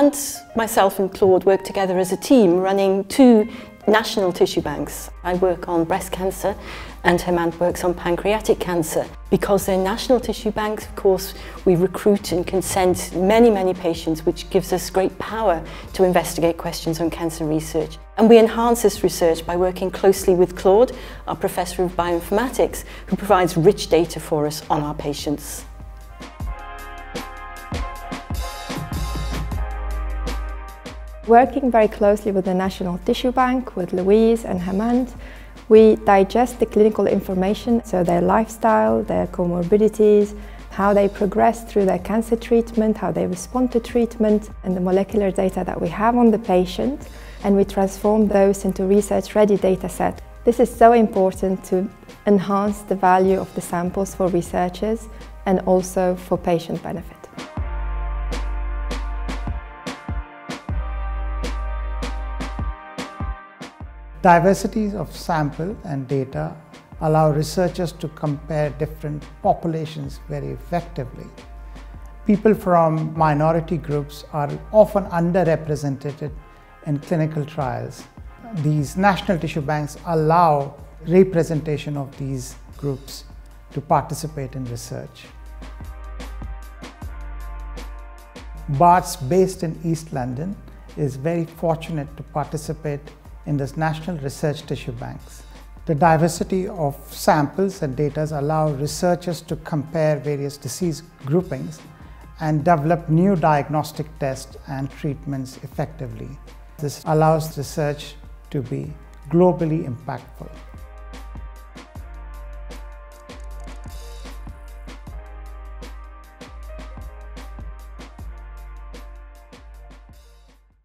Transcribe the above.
months, myself and Claude worked together as a team running two national tissue banks. I work on breast cancer and Hemant works on pancreatic cancer. Because they're national tissue banks, of course, we recruit and consent many patients, which gives us great power to investigate questions on cancer research. And we enhance this research by working closely with Claude, our Professor of Bioinformatics, who provides rich data for us on our patients. Working very closely with the National Tissue Bank, with Louise and Hemant, we digest the clinical information, so their lifestyle, their comorbidities, how they progress through their cancer treatment, how they respond to treatment, and the molecular data that we have on the patient, and we transform those into research-ready data sets. This is so important to enhance the value of the samples for researchers and also for patient benefit. Diversities of sample and data allow researchers to compare different populations very effectively. People from minority groups are often underrepresented in clinical trials. These national tissue banks allow representation of these groups to participate in research. Barts, based in East London, is very fortunate to participate in this National Research Tissue Banks. The diversity of samples and data allow researchers to compare various disease groupings and develop new diagnostic tests and treatments effectively. This allows research to be globally impactful.